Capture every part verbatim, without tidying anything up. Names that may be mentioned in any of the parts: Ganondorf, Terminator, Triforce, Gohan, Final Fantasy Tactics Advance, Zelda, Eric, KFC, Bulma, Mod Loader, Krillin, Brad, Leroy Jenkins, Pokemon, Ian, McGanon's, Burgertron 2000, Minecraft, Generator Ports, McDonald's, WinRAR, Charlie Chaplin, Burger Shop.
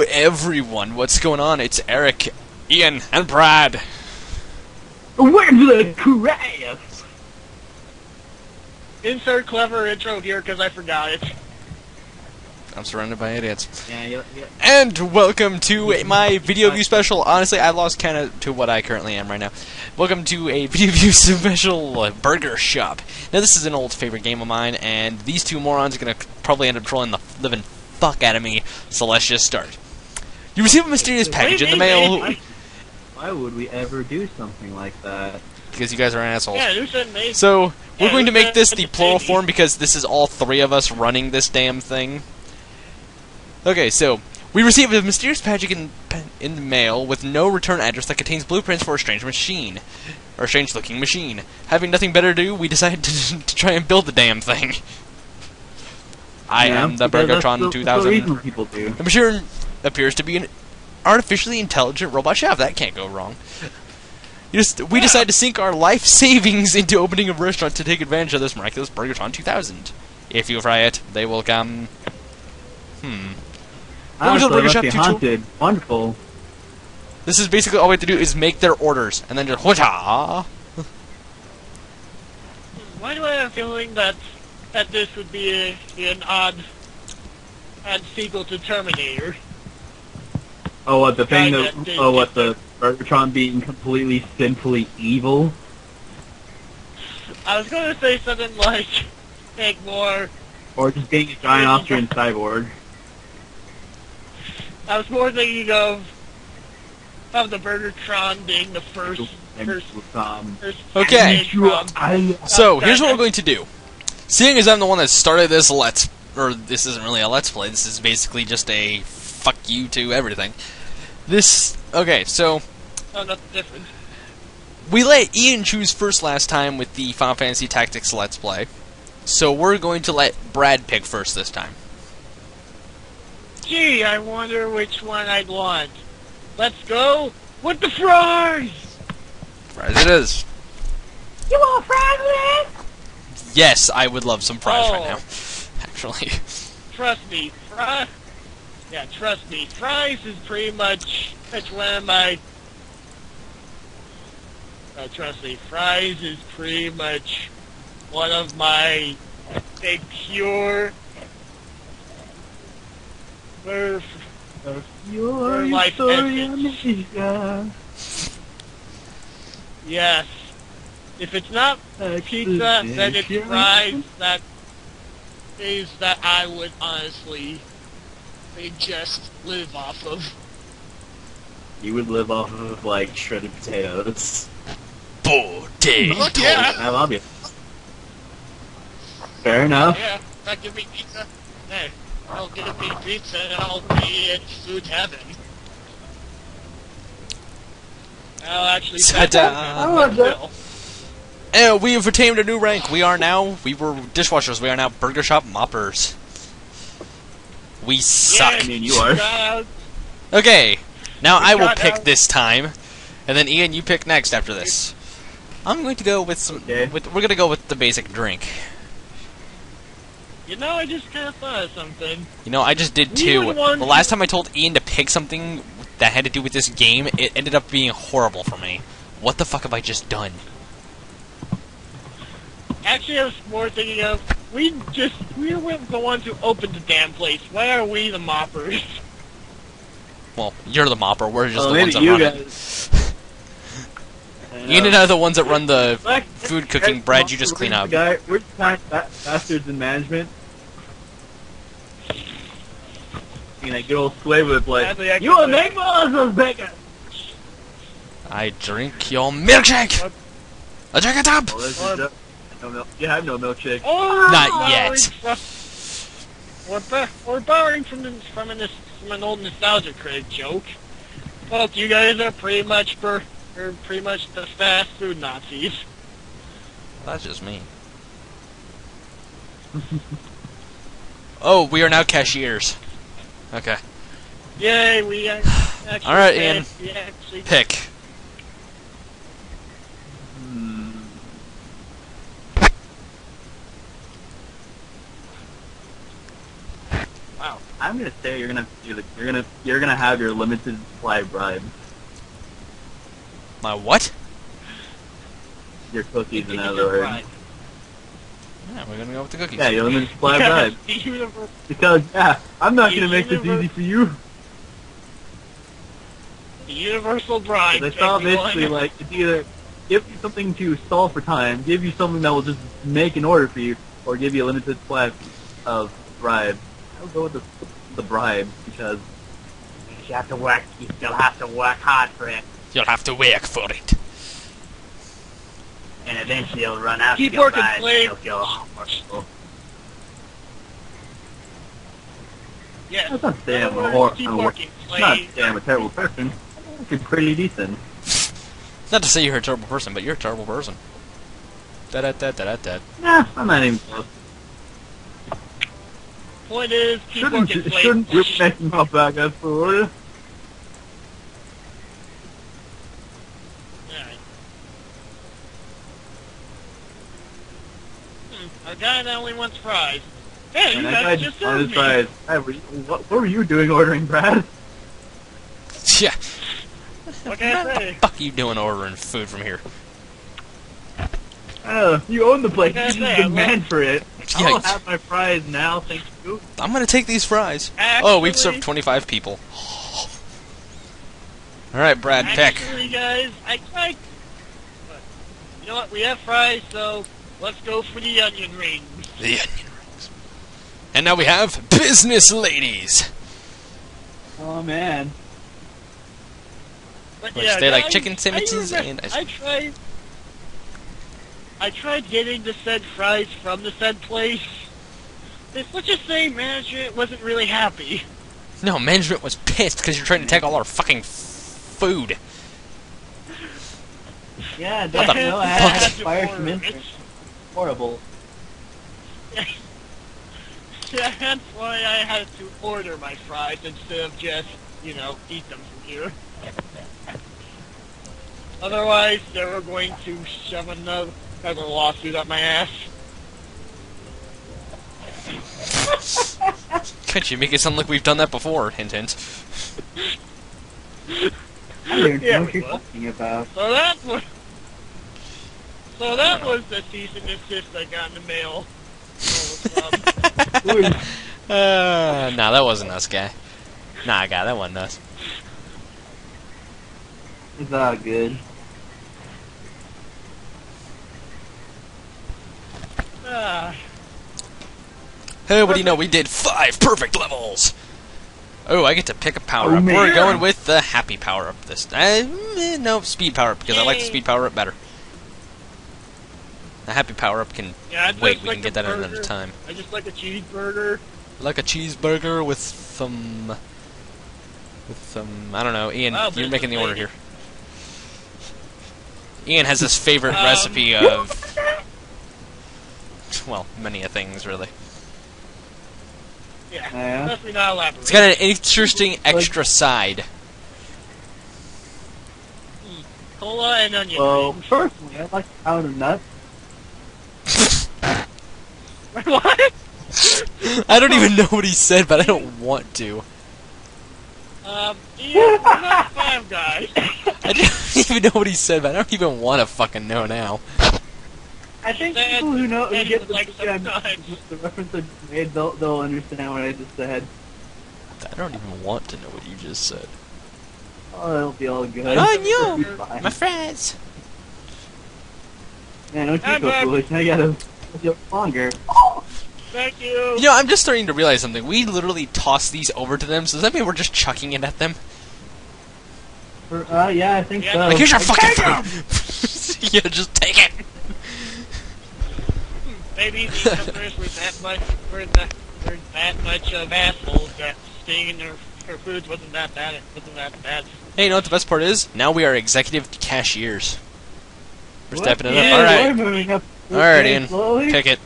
Hello everyone, what's going on? It's Eric, Ian, and Brad. Where's the craft? Insert clever intro here because I forgot it. I'm surrounded by idiots. Yeah, yeah, yeah. And welcome to my video view special. Honestly, I lost kind of to what I currently am right now. Welcome to a video view special, uh, Burger Shop. Now, this is an old favorite game of mine, and these two morons are going to probably end up trolling the living fuck out of me, so let's just start. You receive a mysterious package in the mail. Why would we ever do something like that? Because you guys are assholes. Yeah, who so, we're yeah, going to make this the plural form because this is all three of us running this damn thing. Okay, so, we received a mysterious package in, in the mail with no return address that contains blueprints for a strange machine. Or a strange-looking machine. Having nothing better to do, we decided to, to try and build the damn thing. I yeah, am the Burgertron two thousand. The, people do. The machine appears to be an artificially intelligent robot chef. That can't go wrong. You just, we yeah. decided to sink our life savings into opening a restaurant to take advantage of this miraculous Burgertron two thousand. If you fry it, they will come. Hmm. Honestly, Burger Shop be haunted. Wonderful. This is basically all we have to do is make their orders, and then just hoo-cha. Why do I have a feeling that that this would be a, an odd, odd sequel to Terminator? Oh, what the thing that, that oh, what the Burgertron being completely sinfully evil? I was going to say something like, make more. Or just being a giant Austrian cyborg. I was more thinking of of the Burgertron being the first. first, first okay. So here's what we're going to do. Seeing as I'm the one that started this let's, or this isn't really a let's play. This is basically just a fuck you to everything. This okay. So oh, nothing different. We let Ian choose first last time with the Final Fantasy Tactics Let's Play. So we're going to let Brad pick first this time. Gee, I wonder which one I'd want. Let's go with the fries! Fries it is. You want fries, man? Yes, I would love some fries oh. right now. Actually. Trust me, fries... Yeah, trust me. Fries is pretty much... That's one of my... Uh, trust me, fries is pretty much... One of my... Say, pure... Her, her, her life yes. If it's not pizza, then it's fries. That is that I would honestly just live off of. You would live off of like shredded potatoes. Potatoes. Yeah. I love you. Fair enough. Yeah. That give me pizza. Hey. I'll get a big pizza and I'll be in food heaven. I'll actually that. And we have attained a new rank. We are now, we were dishwashers, we are now Burger Shop moppers. We suck. Yeah, I mean, you are. Okay, now I will pick out. this time, and then Ian, you pick next after this. I'm going to go with some, okay. with, we're going to go with the basic drink. You know, I just kind of thought of something. You know, I just did too. The last time I told Ian to pick something that had to do with this game, it ended up being horrible for me. What the fuck have I just done? Actually, I was more thinking of, we just, we were the ones who opened the damn place. Why are we the moppers? Well, you're the mopper. We're just well, the ones that run guys. it. Ian and I are the ones that run the Black food cooking. Brad, you just clean up. Guy, we're bastards in management. You know, good old slave with like, you will make us bacon! I drink your milkshake! I drink it up! Oh, no milk. You have no milkshake. Oh, not yet. We're, we're borrowing from, the, from, an, from an old nostalgia critic joke. Well, you guys are pretty much, for, are pretty much the fast food Nazis. That's just me. Oh, we are now cashiers. Okay. Yay, we actually... All right, Ian. Actually... Pick. Hmm. Wow. I'm gonna say you're gonna have to do the you're gonna you're gonna have your limited supply bribe. My what? Your cookies, in other words. Yeah, we're gonna go with the cookies. Yeah, your limited supply bribe. Because yeah, I'm not gonna make this easy for you. Universal bribe. It's all basically like it's either give you something to stall for time, give you something that will just make an order for you, or give you a limited supply of bribe. I'll go with the, the bribe, because if you have to work, you still have to work hard for it. You'll have to work for it. And eventually you'll run out of your mind, and you'll kill Marshall. Yeah. That's not damn or, or, not damn a terrible person. You're pretty decent. Not to say you're a terrible person, but you're a terrible person. Da da da da da. Nah, I'm not even close. Point is, keep shouldn't, working, please. Shouldn't you make my back up for you? Alright. Hmm, a guy that only wants fries. Hey, and you guys just served me! Fries. Hey, were you, what, what were you doing ordering, Brad? Yeah. What can I say? What the fuck are you doing ordering food from here? Oh, you own the place. You demand for it. Yeah. I'll have my fries now, thank you. I'm gonna take these fries. Actually, oh, we've served twenty-five people. Alright, Brad, pick. Actually, guys, I tried... But you know what? We have fries, so let's go for the onion rings. The onion rings. And now we have business ladies. Oh, man. But Which yeah, they like I, chicken sandwiches I, and... I tried... I tried getting the said fries from the said place. Let's just say management wasn't really happy. No, management was pissed because you're trying to take all our fucking f food. Yeah, they what the know, I fuck? Had to fire some interest. Horrible. Yeah, that's why I had to order my fries instead of just, you know, eat them from here. Otherwise, they were going to shove another... I have a lawsuit up my ass. Could you make it sound like we've done that before? Hint, hint. I don't yeah, know what you're was. talking about. So that was... So that was the cease and desist I got in the mail. uh, nah, that wasn't us, guy. Nah, guy, that wasn't us. It's all good. Hey, what do you know? We did five perfect levels! Oh, I get to pick a power-up. Oh, we're going with the happy power-up this uh, no, speed power-up, because Yay. I like the speed power-up better. The happy power-up can yeah, wait. We like can get that burger. At another time. I just like a cheeseburger. Like a cheeseburger with some... With some... I don't know. Ian, wow, you're making the order here. Ian has his favorite um, recipe of... Well, many a things, really. Yeah, yeah. Definitely not elaborate. It's got an interesting extra side. Mm, cola and onion. Well, personally, I like a pound of nuts. What? I don't even know what he said, but I don't want to. Um, yeah, I'm not a five guy. I don't even know what he said, but I don't even want to fucking know now. I think said, people who know who get the, like the reference I just made, they'll, they'll understand what I just said. I don't even want to know what you just said. Oh, it'll be all good. Oh, you! My friends! Man, don't you I'm go back. foolish. I gotta feel longer. Oh. Thank you! You know, I'm just starting to realize something. We literally toss these over to them, so does that mean we're just chucking it at them? For, uh, yeah, I think yeah. so. Like, here's your like, fucking food! Yeah, just take it! Maybe these customers were that much, were that, were that much of assholes that staying in their, their foods wasn't that bad. It wasn't that bad. Hey, you know what the best part is? Now we are executive cashiers. We're what? stepping it yeah, up. All right, moving up all right, Ian. Slowly. Pick it.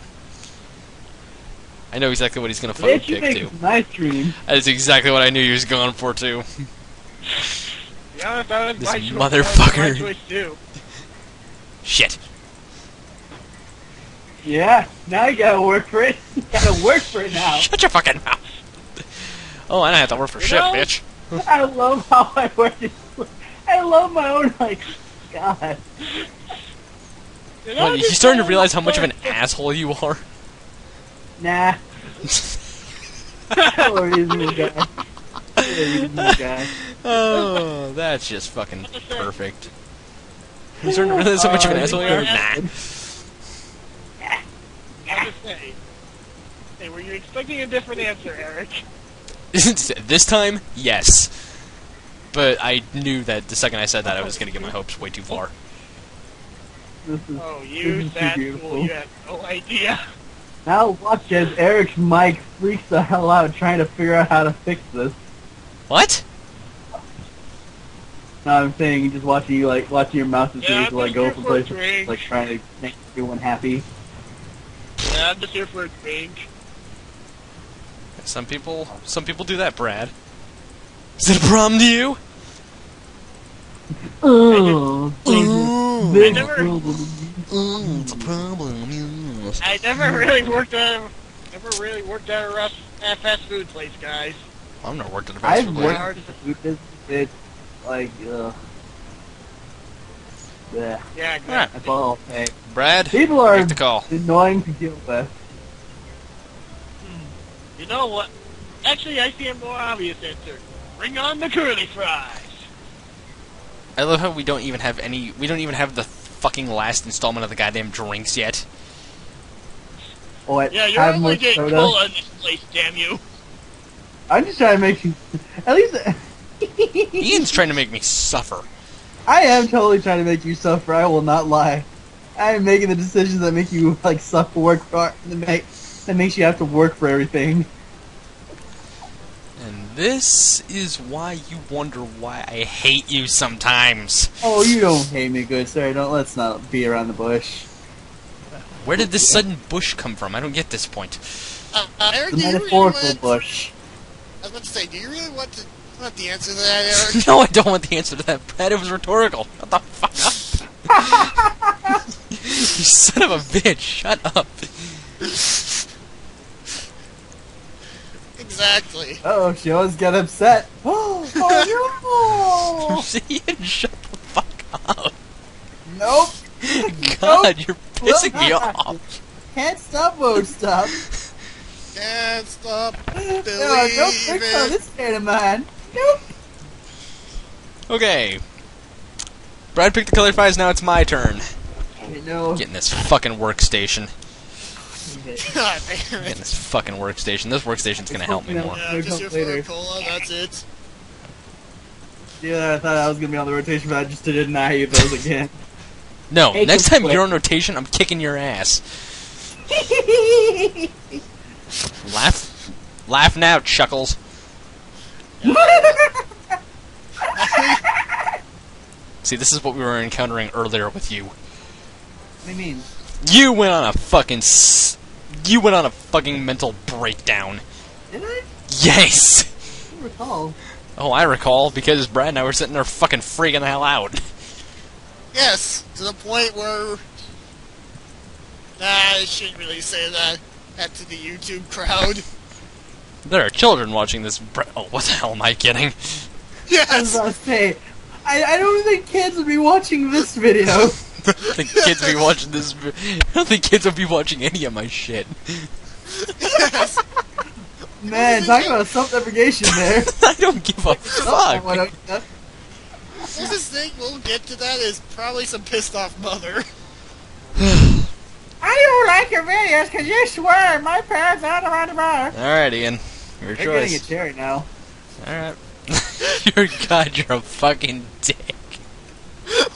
I know exactly what he's gonna fucking pick too. Nice dream. That is exactly what I knew he was going for too. Yeah, that was this my motherfucker. Choice too. Shit. Yeah, now you gotta work for it. You gotta work for it now. Shut your fucking mouth. Oh, and I have to work for you shit, know? bitch. I love how I wear this. I love my own, like, God. You know, you're starting to realize how much of an asshole you are. Nah. Oh, he's a new guy. Oh, he's a new guy. Oh, that's just fucking perfect. You're starting to realize how much uh, of an asshole you are? Nah. Say. Hey, were you expecting a different answer, Eric? This time, yes. But I knew that the second I said that, I was going to get my hopes way too far. This is, oh, you, that fool, you have no idea. Now watch as Eric's mic freaks the hell out trying to figure out how to fix this. What? No, I'm saying just watching you, like, watching your mouse and yeah, like go from place to, like, trying to make everyone happy. Yeah, I'm just here for a drink. Some people, some people do that, Brad. Is it a problem to you? Oh, oh, I never, oh, it's a problem. Yeah. I never really worked at, never really worked at a rough, at fast food place, guys. I've never worked at a fast food place. I've worked at a food business. It's like, uh, yeah, yeah, that's all. Hey, Brad, people are make the call. Annoying to deal with. You know what? Actually, I see a more obvious answer. Bring on the curly fries. I love how we don't even have any. We don't even have the fucking last installment of the goddamn drinks yet. Oh, yeah, you're only getting cola in this place, damn you! I'm just trying to make you. At least. Ian's trying to make me suffer. I am totally trying to make you suffer. I will not lie. I am making the decisions that make you like suffer, work hard, and make. That makes you have to work for everything. And this is why you wonder why I hate you sometimes. Oh, you don't hate me, good sir. Don't let's not be around the bush. Where did this sudden bush come from? I don't get this point. Uh, uh, Eric, the do metaphorical you really bush. To, I was about to say, do you really want to want the answer to that, Eric? No, I don't want the answer to that, Brad. It was rhetorical. Shut the fuck up. You son of a bitch. Shut up. Exactly. Uh oh, she always got upset. Oh, oh no! See, shut the fuck up. Nope. God, nope. You're pissing me off. Can't stop, won't stop. Can't stop believing. No, don't think so. This state of mine. Nope. Okay. Brad picked the color fries. Now it's my turn. I know. Getting this fucking workstation. God damn it. Get this fucking workstation. This workstation's gonna help me more. Yeah, just here for a cola, that's it. Yeah, I thought I was gonna be on the rotation, but I just didn't deny you those again. No, hey, next time quit. You're on rotation, I'm kicking your ass. Laugh. Laugh now, Chuckles. See, this is what we were encountering earlier with you. What do you mean? You went on a fucking s you went on a fucking mental breakdown. Did I? Yes! I recall. Oh, I recall, because Brad and I were sitting there fucking freaking the hell out. Yes, to the point where... Nah, I shouldn't really say that. That to the YouTube crowd. There are children watching this br- Oh, what the hell am I kidding? Yes! I was about to say, I, I don't think kids would be watching this video. I don't think kids will be watching this. I don't think kids will be watching any of my shit. Yes. Man, talking about self-deprecation there. I don't give a fuck. This thing we'll get to that is probably some pissed off mother. I don't like your videos because you swear my parents aren't around the bar. Alright, Ian. Your You're choice. You're getting a cherry now. Alright. Your God, you're a fucking dick.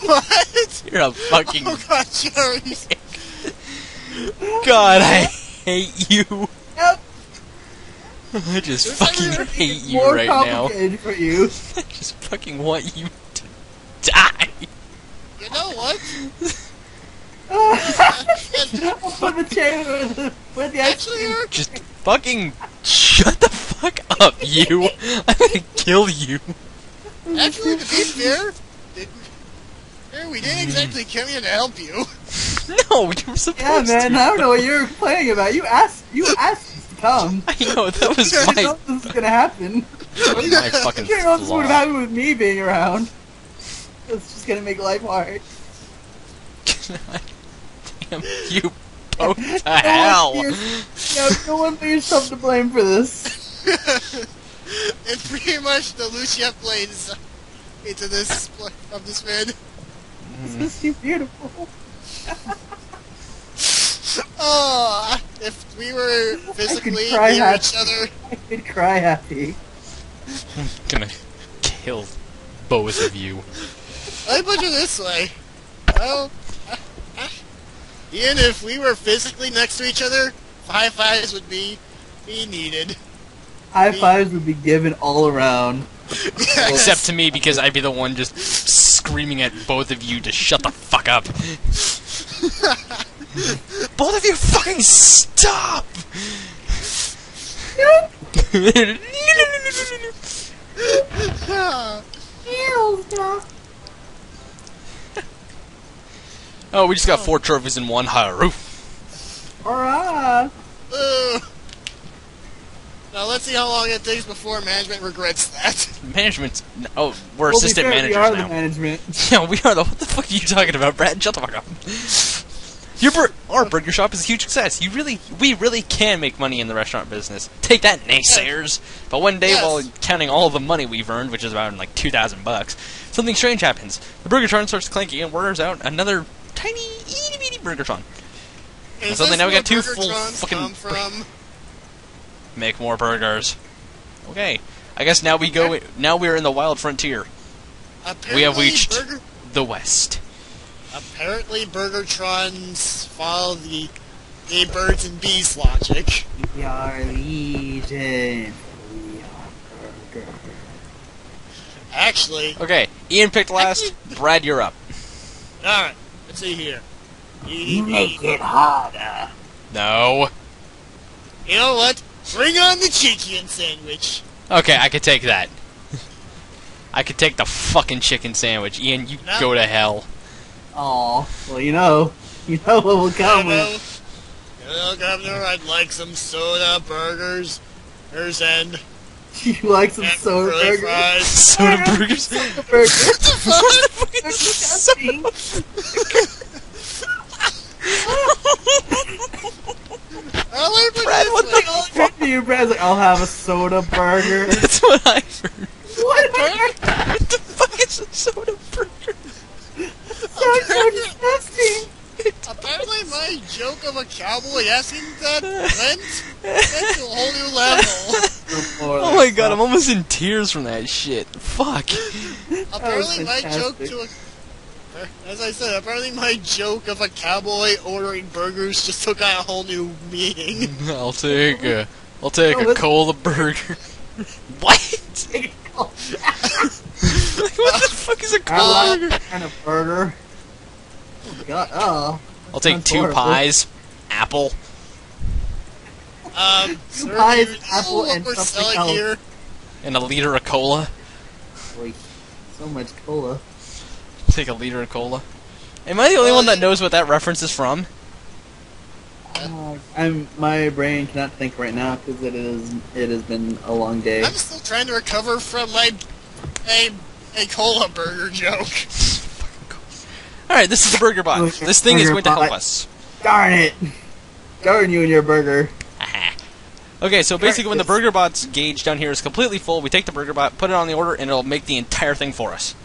What? You're a fucking... Oh god, Jerry's... God, I hate you. Yep. I just There's fucking hate you more right now. For you. I just fucking want you to die. You know what? I'll put the chair with the actually, just fucking shut the fuck up, you. I'm gonna kill you. Actually, to be fair... We didn't exactly come here to help you. No, you were supposed to. Yeah, man, to. I don't know what you were complaining about. You asked, you asked us to Tom. I know, that was my... something's gonna happen. That was my fucking flaw. You know what's gonna happen with me being around. It's just gonna make life hard. Damn you, poke the no hell! Fears, no, no one for yourself to blame for this. And pretty much the Lucia plays into this of this man. Mm. This is too beautiful. Oh, if we were physically near each other, I could cry happy. I'm gonna kill both of you. Let me put it this way. Well, uh, uh, Ian, if we were physically next to each other, high fives would be be needed. High be fives would be given all around. Yes. Except to me, because I'd be the one just screaming at both of you to shut the fuck up. Both of you fucking stop! Oh, we just got four trophies in one hurrah. Alright. Uh, now let's see how long it takes before management regrets that. Management's... Oh, we're well, assistant managers now. We are now. The management. Yeah, we are the... What the fuck are you talking about, Brad? Shut the fuck up. Your bur our burger shop is a huge success. You really, we really can make money in the restaurant business. Take that, naysayers! But one day, yes. while counting all the money we've earned, which is around like two thousand bucks, something strange happens. The Burgertron starts clanking and orders out another tiny, itty bitty Burgertron. And suddenly, now we got two full fucking. From? Make more burgers. Okay, I guess now we go. Now we're in the wild frontier. Apparently, we have reached the West. Apparently, Burgertrons follow the gay birds and bees logic. We are legion. We are burger. Actually... Okay, Ian picked last. Brad, you're up. Alright, let's see here. You make it harder. No. You know what? Bring on the chicken sandwich. Okay, I could take that. I could take the fucking chicken sandwich. Ian, you no. go to hell. Oh, well, you know, you know what will come with. Hello, Governor, I'd like some soda burgers. There's and... You like some soda burgers? Fries. Soda burgers? Soda burgers? What the fuck? What the fuck is disgusting? Brad, what the fuck? Brad, what the Brad's like, I'll have a soda burger. That's what I heard. What? What the fuck is a soda burger? That's so disgusting! Apparently my joke of a cowboy asking that went, went to a whole new level. Oh my god, I'm almost in tears from that shit. Fuck. Apparently my joke to a... As I said, apparently my joke of a cowboy ordering burgers just took on a whole new meaning. I'll take a... I'll take no, a cola burger. What? Take a cola burger. Like, what the fuck is a cola burger? And a burger. Oh God, uh-oh. I'll take two horrible. pies, apple. Um, two pies, you apple, and we're something else. Here. And a liter of cola. Holy, so much cola. I'll take a liter of cola. Am I the only uh, one that knows what that reference is from? Uh, I'm. My brain cannot think right now because it is. It has been a long day. I'm still trying to recover from my. A, a cola burger joke. Alright, this is the burger box. This thing burger is going to help us. Darn it! Darn you and your burger. Okay, so basically when the burger bot's gauge down here is completely full, we take the burger bot, put it on the order, and it'll make the entire thing for us.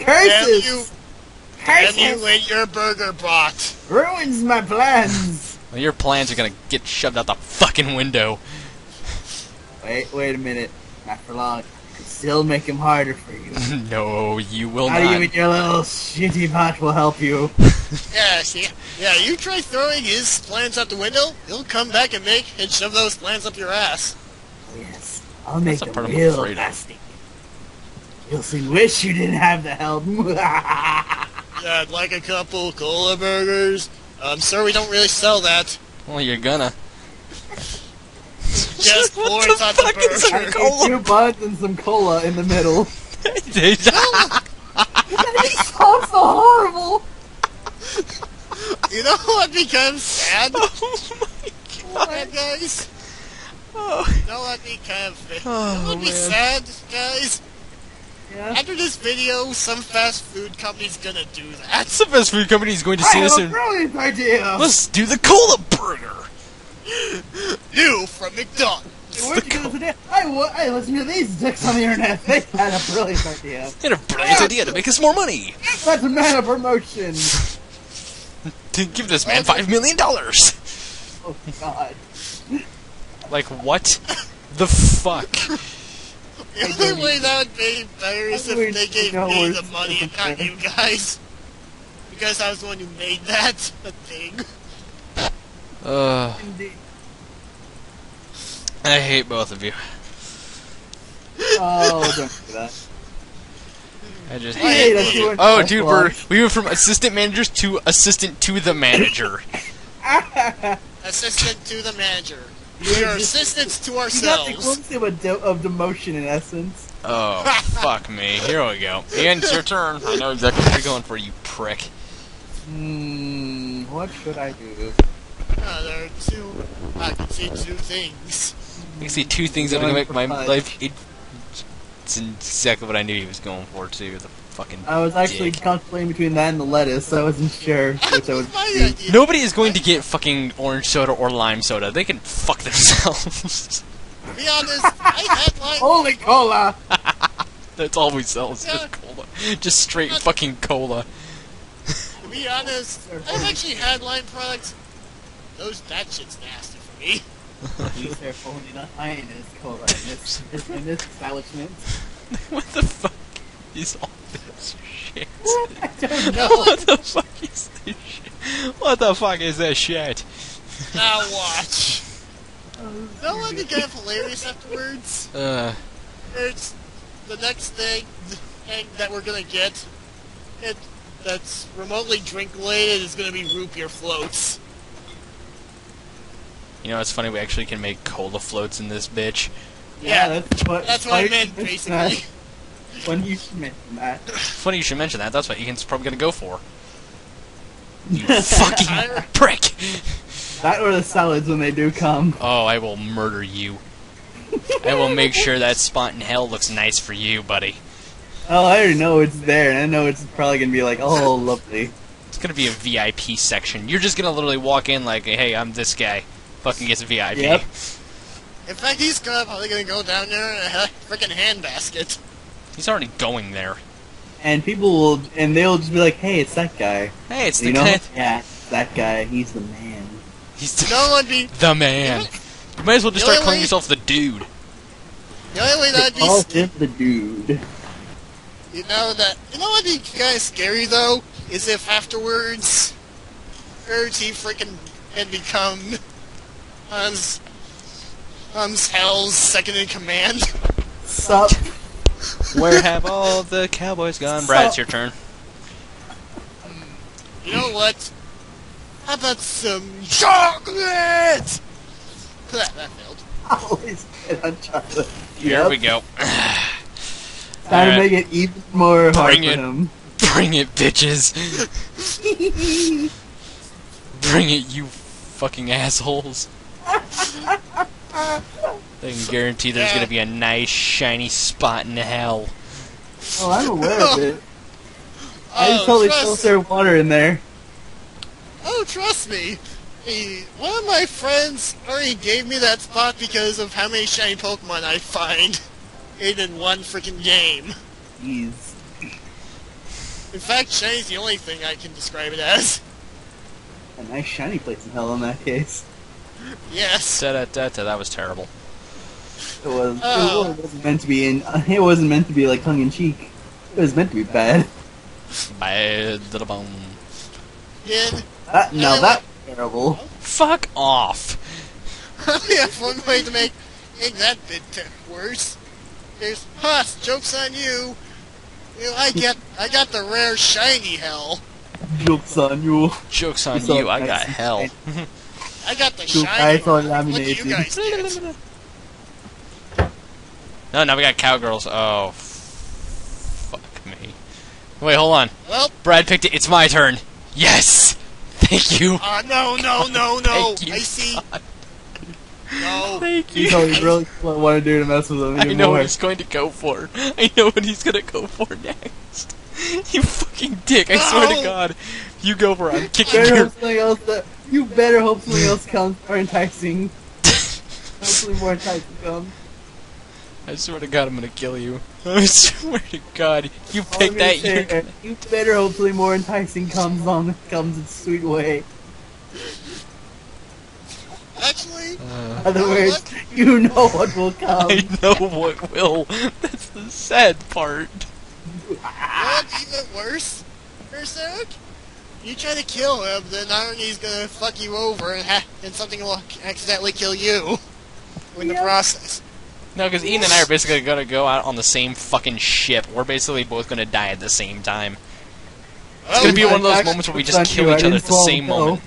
Curses! You, Curses! You and your burger bot. Ruins my plans! Well, your plans are gonna get shoved out the fucking window. Wait, wait a minute. Not for long. Still make him harder for you. No, you will not. Not even your little shitty bot will help you. Yeah, see, yeah, you try throwing his plans out the window, he'll come back and make and shove those plans up your ass. Yes, I'll make them real nasty. You'll see, wish you didn't have the help. Yeah, I'd like a couple cola burgers. Um, sir, we don't really sell that. Well, you're gonna. Just what the on fuck the is some cola? Two buns and some cola in the middle. Dude, that sounds so horrible. You know what becomes sad? Oh my god, oh my guys! Oh. Don't let me have it. Oh, don't let me sad, guys. Yeah. After this video, some fast food company's gonna do that. Some fast food company's going to see us and... I have a brilliant idea! Let's do the cola burger! You from McDonald's! Where'd you do this? I, I listen to these dicks on the internet. They had a brilliant idea. They had a brilliant idea to make us more money! That's a man of promotion! Give this man five million dollars! Oh, God. Like, what the fuck? The only way that would be better is if they gave me the money and not you guys. Because I was the one who made that a thing. Uh, I hate both of you. Oh, don't do that. I just hate you. Oh, dude, we're, we went from assistant managers to assistant to the manager. Assistant to the manager. We are assistants to ourselves. You got the equivalent of, of demotion in essence. Oh, fuck me. Here we go. Ian, it's your turn. I know exactly what you're going for, you prick. Hmm, what should I do? Uh, there are two... I can see two things. I can see two things that are going to make my five. life... It, it's exactly what I knew he was going for, too. The fucking I was actually dick. contemplating between that and the lettuce, so I wasn't sure which I would do. Nobody is going to get fucking orange soda or lime soda. They can fuck themselves. To be honest, I had like... Holy cola! That's all we sell is yeah. just cola. Just straight That's... fucking cola. To be honest, I've actually had lime products. Those, that shit's nasty for me. Be careful when you're not eyeing this cola in this, this, in this establishment. What the fuck is all this shit? I don't know. What the fuck is this shit? What the fuck is this shit? Now watch. Oh, don't let me get hilarious afterwards. Uh. It's the next thing, thing that we're gonna get. It that's remotely drink related is gonna be root beer floats. You know, it's funny, we actually can make cola floats in this bitch. Yeah, yeah that's what, that's what I meant, basically. Funny you should mention that. Funny you should mention that, that's what Ian's probably gonna go for. You fucking prick! That or the salads when they do come. Oh, I will murder you. I will make sure that spot in hell looks nice for you, buddy. Oh, I already know it's there, and I know it's probably gonna be like, oh, lovely. It's gonna be a V I P section. You're just gonna literally walk in like, hey, I'm this guy. Fucking gets a V I P. Yep. In fact, he's probably gonna go down there in a freaking handbasket. He's already going there. And people will, and they'll just be like, "Hey, it's that guy." Hey, it's you the know? guy. Yeah, it's that guy. He's the man. He's the, no one be the man. You might as well just start calling way, yourself the dude. The only way that'd be call him the dude. You know that. You know what'd be kind of scary though is if afterwards, afterwards he freaking had become. Hans... Hans Hell's second-in-command. Sup? Where have all the cowboys gone? Sup? Brad, it's your turn. You know what? How about some chocolate? That, that failed. I always get on chocolate. Here yep. we go. Trying to make it even more hard for him. Bring it, bitches. Bring it, you fucking assholes. I can guarantee there's gonna be a nice shiny spot in hell. Oh, I'm aware of it. Oh, I just totally spilled their water in there. Oh, trust me. He, one of my friends already gave me that spot because of how many shiny Pokemon I find in one freaking game. Jeez. In fact, shiny's the only thing I can describe it as. A nice shiny place in hell in that case. Yes. Da, da, da, da, that was terrible. It was. Uh, it wasn't meant to be. In, it wasn't meant to be like tongue in cheek. It was meant to be bad. Bad little bone. Yeah. That, no, anyway, that's terrible. Fuck off. Yeah, one way to make, make that bit worse. There's Huss. Jokes on you. You know, I get. I got the rare shiny hell. Jokes on you. Jokes on Jokes you. On I got hell. I got the shiny one. What do you guys get? No, now we got cowgirls. Oh, fuck me. Wait, hold on. Well, Brad picked it. It's my turn. Yes. Thank you. Uh, no, no, no, no. Thank you, I see. God. No. Thank you. You know you really want to do to mess with him. I know more. What he's going to go for. I know what he's going to go for next. You fucking dick! I no. swear to God, you go for it. I'm kicking you. Better something else that, you better hope something else comes more enticing. Hopefully more enticing comes. I swear to God, I'm gonna kill you. I swear to God, you pick that. Say, gonna... You better hopefully more enticing comes on comes in sweet way. Actually, uh, otherwise, you know what will come. I know what will. That's the sad part. What's even worse, Berserk? You try to kill him, then not only he's gonna fuck you over, and ha and something will accidentally kill you in the yeah. process. No, because Ian and I are basically gonna go out on the same fucking ship. We're basically both gonna die at the same time. It's gonna be one of those moments where we just kill each other at the same moment.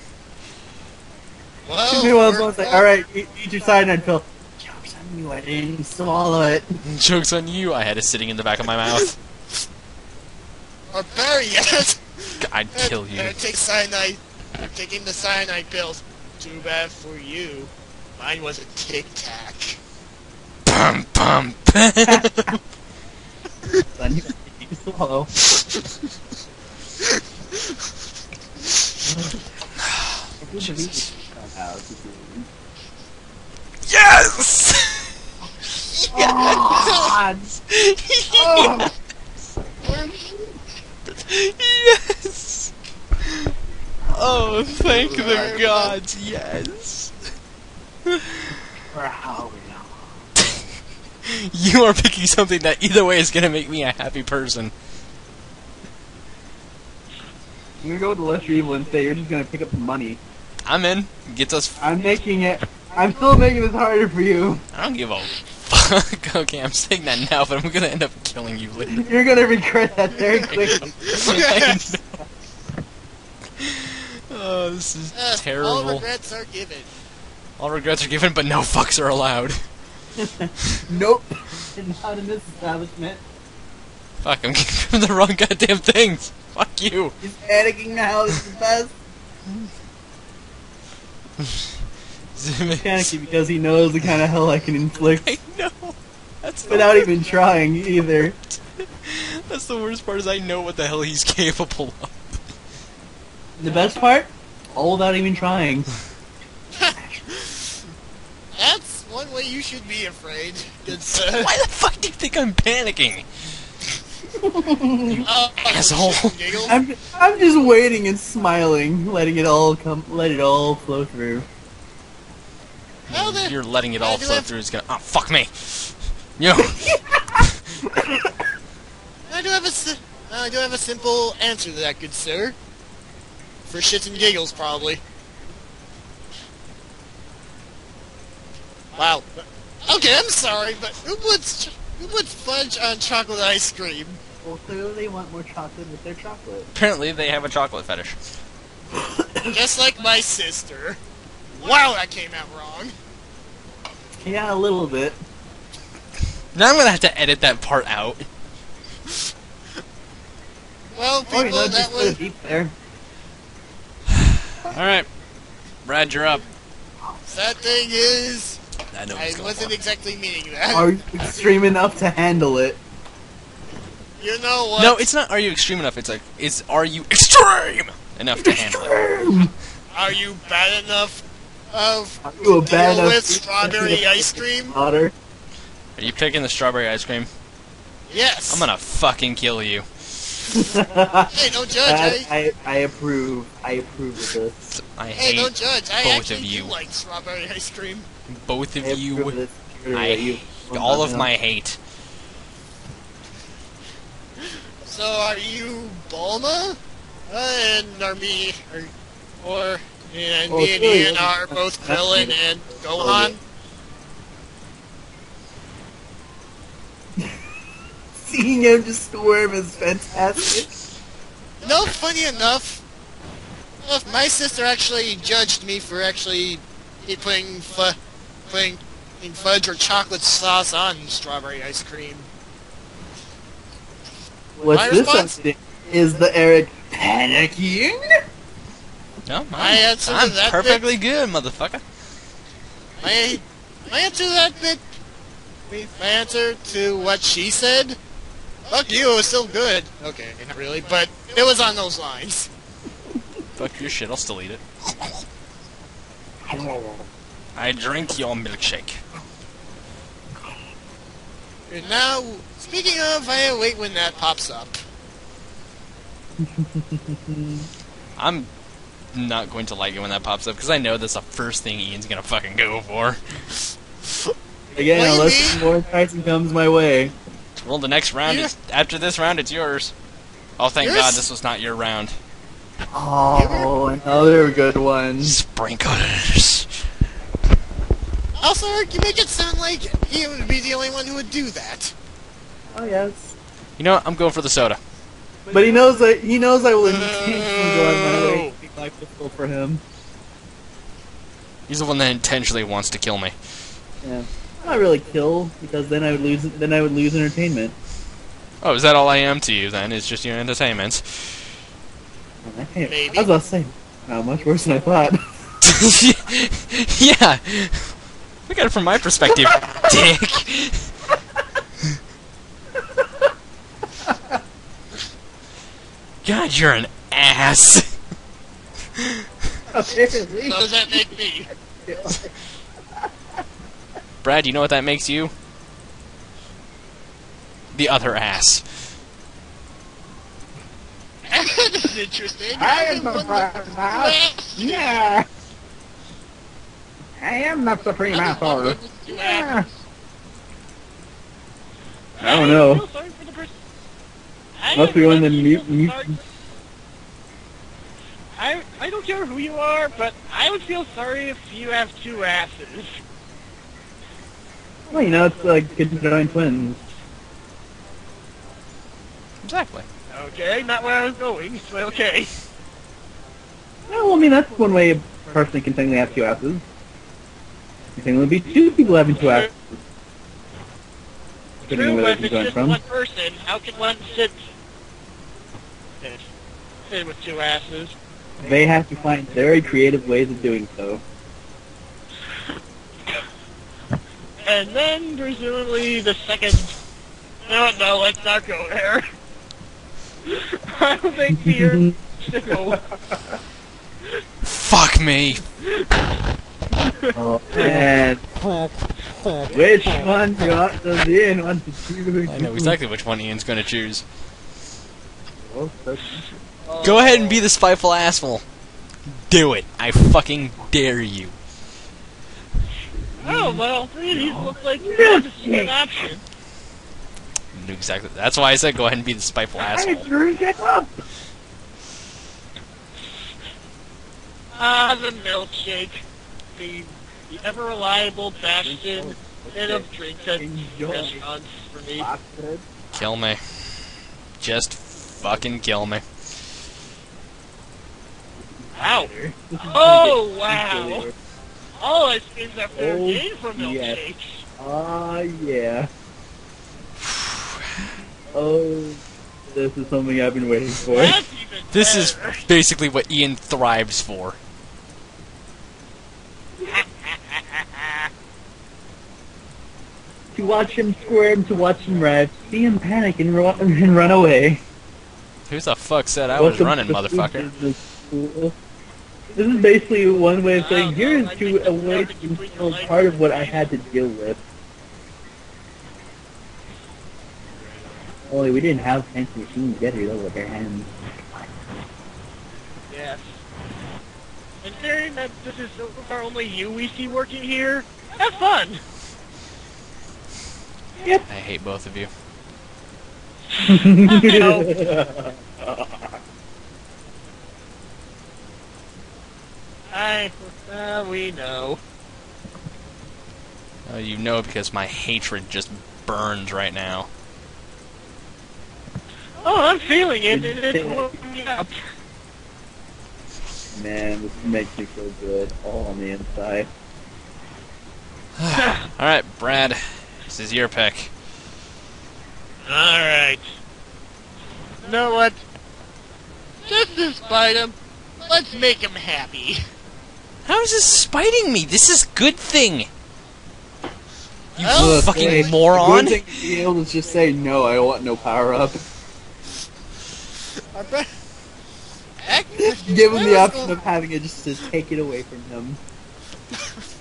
Well, alright, eat, eat your cyanide pill. Joke's on you, I didn't swallow it. Joke's on you, I had it sitting in the back of my mouth. Or bury it! I'd kill you. I take cyanide. I'm taking the cyanide pills. Too bad for you. Mine was a Tic Tac. Pum pum pum. Son, you can swallow. Jesus. Yes! Yes! Oh, yes! Oh. Yes! Oh, thank the gods, yes! You are picking something that either way is gonna make me a happy person. I'm gonna go with the lesser evil and say you're just gonna pick up the money. I'm in. Gets us. I'm making it. I'm still making this harder for you. I don't give a fuck. Okay, I'm saying that now, but I'm gonna end up killing you later. You're gonna regret that very quickly. Oh, this is yes, terrible. All regrets are given. All regrets are given, but no fucks are allowed. Nope. Not in this establishment. Fuck, I'm giving the wrong goddamn things. Fuck you. He's panicking now. This is the best. Panicking because he knows the kind of hell I can inflict. I know. That's without even trying either. That's the worst part is I know what the hell he's capable of. The best part? All without even trying. That's one way you should be afraid. Good sir. Why the fuck do you think I'm panicking? You oh, asshole! I'm, I'm just waiting and smiling, letting it all come, let it all flow through. Well, then, you're letting it all flow have... through is gonna. Oh fuck me! Yo. I do have a, I do have a simple answer to that, good sir. For shits and giggles, probably. Wow. Okay, I'm sorry, but who would, who would fudge on chocolate ice cream? Well, clearly they want more chocolate with their chocolate. Apparently they have a chocolate fetish. Just like my sister. Wow, that came out wrong. Yeah, a little bit. Now I'm gonna have to edit that part out. Well, people, oh, you know, that was... deep there. Alright. Brad, you're up. That thing is... I, know I wasn't on. exactly meaning that. Are you extreme enough to handle it? You know what? No, it's not. Are you extreme enough? It's like, it's are you extreme enough to handle it? Are you bad enough of are you a bad deal enough with strawberry ice cream? Water? Are you picking the strawberry ice cream? Yes. I'm gonna fucking kill you. Hey, don't judge. I, I I approve. I approve of this. I hey, hate don't judge. I both actually of you. Do like strawberry ice cream. Both of I you. Of I you. all of my hate. So are you Bulma? Uh, and are me are, or and oh, me and Ian are both Krillin and Gohan? Seeing him just squirm is fantastic. No, funny enough, my sister actually judged me for actually putting, fu putting fudge or chocolate sauce on strawberry ice cream. What's my response is the Eric panicking? No, my, I had I'm that perfectly thing. good, motherfucker. I My answer to that, that my answer to what she said? Fuck you, it was still good. Okay, not really, but it was on those lines. Fuck your shit, I'll still eat it. I drink your milkshake. And now, speaking of, I wait when that pops up. I'm not going to like it when that pops up, because I know that's the first thing Ian's gonna fucking go for. Again, what unless more Tyson comes my way. Well, the next round, yeah. is, after this round, it's yours. Oh, thank yours? God, this was not your round. Oh, another good one. Sprinklers. Also, Eric, you make it sound like he would be the only one who would do that. Oh, yes. You know what? I'm going for the soda. But he knows that he knows I will intentionally go on my way. Life difficult for him. He's the one that intentionally wants to kill me. Yeah, not really kill, because then I would lose. Then I would lose entertainment. Oh, is that all I am to you? Then it's just your entertainment. Maybe. I was about to say, not much worse than I thought. Yeah, look at it from my perspective, dick. God, you're an ass. Apparently. What does that make me? Brad, you know what that makes you? The other ass. That's interesting. I am the supreme house. Yeah. I am the supreme house. Yeah. I don't know. Must be on the mute. mute. I I don't care who you are, but I would feel sorry if you have two asses. Well, you know, it's like conjoined twins. Exactly. Okay, not where I was going, but okay. Well, I mean, that's one way a person can technically have two asses. I think it would be two people having two asses. True, but if it's just from. one person, how can one sit sit with two asses? They have to find very creative ways of doing so. And then, presumably, the second... No, no, let's not go there. I don't think the earth... Fuck me! Oh, man. Which one does Ian want to choose? I know exactly which one Ian's going to choose. Go ahead and be the spiteful asshole. Do it. I fucking dare you. Oh, well, three of these look like an option. Exactly. That's why I said go ahead and be the spiteful asshole. Drew, get up! Ah, the milkshake. The ever reliable bastion of drinks at restaurants for me. Kill me. Just fucking kill me. Ow! Oh, wow! All ice creams are fair game for milkshakes. Ah, uh, yeah. Oh, this is something I've been waiting for. This is basically what Ian thrives for. To watch him squirm, to watch him writhe, see him panic and, ru and run away. Who the fuck said I Welcome was running, motherfucker? This, this is basically one way of saying, here is to a way to control part of what I had to deal with. Only we didn't have fancy machines yet, we with their hands. Yes. Considering that this is so far only you we see working here, have fun! Yep. I hate both of you. I, uh, we know. Oh, you know because my hatred just burns right now. Oh, I'm feeling it, and it's woken me up. Man, this makes me feel good, all on the inside. Alright, Brad. This is your pick. Alright. You know what? Just despite him, let's make him happy. How is this spiting me? This is good thing. You Ugh, fucking wait. moron! You wouldn't be able to just say, no, I want no power-up. I bet... Give him the option of having it just to take it away from him.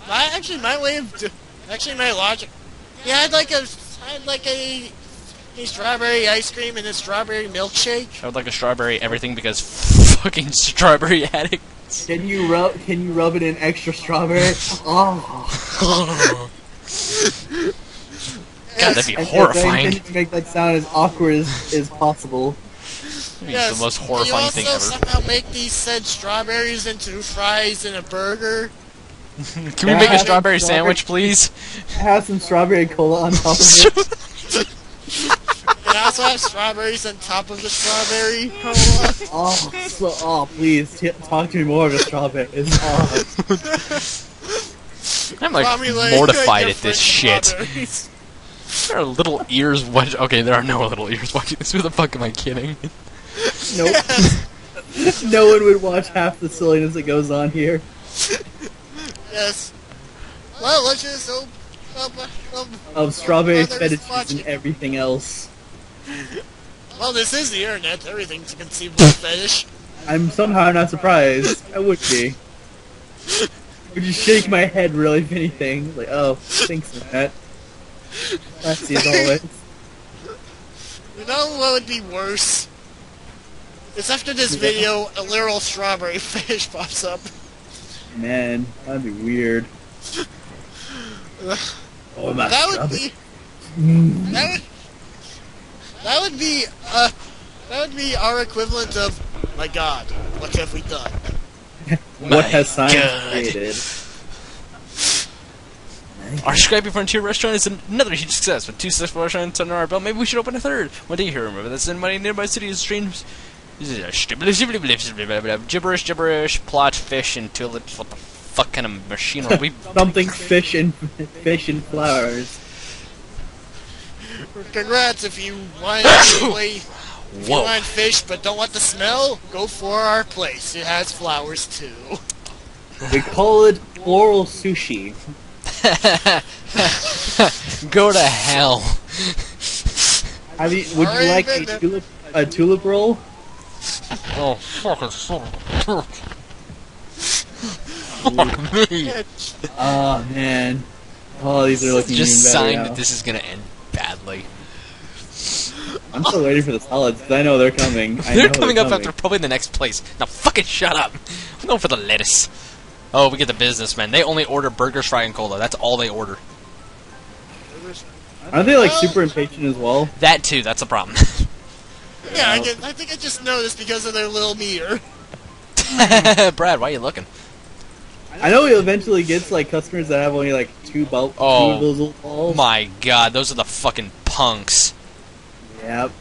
I, actually, my way of... Do actually, my logic... He had like a... I had like a... a strawberry ice cream and a strawberry milkshake. I would like a strawberry everything because fucking strawberry addicts. Can you rub? Can you rub it in extra strawberry? Oh. God, that'd be and horrifying. To make that sound as awkward as, as possible. That'd yes. be the most horrifying also thing ever. Somehow make these said strawberries into fries and a burger. Can yeah, we make a strawberry sandwich, please? Have some strawberry cola on top of it. And I also have strawberries on top of the strawberry cola. Oh, so, oh please, t talk to me more of the strawberry. It's awesome. I'm like Formula mortified at this shit. There are little ears watching. Okay, there are no little ears watching this. Who the fuck am I kidding? Nope. Yes. No one would watch half the silliness that goes on here. Yes. Well, let's just hope. Um, um, of strawberry fetishes and everything else. Well, this is the internet. Everything's a conceivable fetish. I'm somehow not surprised. I would be. Would you shake my head, really, if anything? Like, oh, thanks for that. Classy as always. You know what would be worse? It's after this yeah. video, a literal strawberry fetish pops up. Man, that'd be weird. Oh, my that would be mm. that would that would be uh that would be our equivalent of my God, what have we done? What my has science God. created? Our Scrappy Frontier restaurant is another huge success with two successful restaurants under our belt. Maybe we should open a third one day here. Remember that's in my nearby city is strange. This is a gibberish, gibberish, plot, fish, and tulips. What the fuck kind of machinery? We something fish and fish and flowers. Congrats if you want really, if you want fish but don't want the smell. Go for our place. It has flowers too. We call it floral sushi. Go to hell. I mean, would you like a tulip, a tulip roll? Oh fucking so. Oh, me. Oh man! Oh, these are looking just even sign now. That this is gonna end badly. I'm still waiting for the solids. I know they're coming. I they're know coming they're up coming. After probably the next place. Now fucking shut up! I'm going for the lettuce. Oh, we get the businessmen. They only order burgers, fry, and cola. That's all they order. Aren't they like super impatient as well? That too. That's a problem. Yeah, I, get, I think I just noticed because of their little meter. Brad, why are you looking? I know he eventually gets like customers that have only like two bulbs. Oh two little balls. My God, those are the fucking punks. Yep.